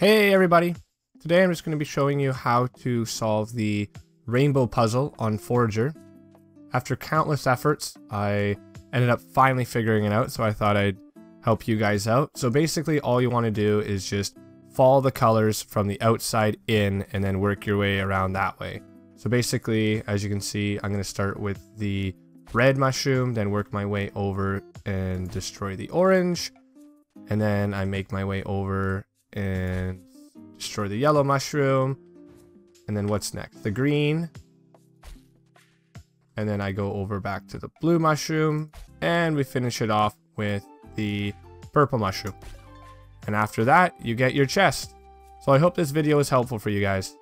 Hey everybody! Today I'm just going to be showing you how to solve the rainbow puzzle on Forager. After countless efforts, I ended up finally figuring it out, so I thought I'd help you guys out. So basically all you want to do is just follow the colors from the outside in and then work your way around that way. So basically, as you can see, I'm going to start with the red mushroom, then work my way over and destroy the orange, and then I make my way over and destroy the yellow mushroom, and then what's next? The green, and then I go over back to the blue mushroom, and we finish it off with the purple mushroom. And after that, you get your chest. So I hope this video is helpful for you guys.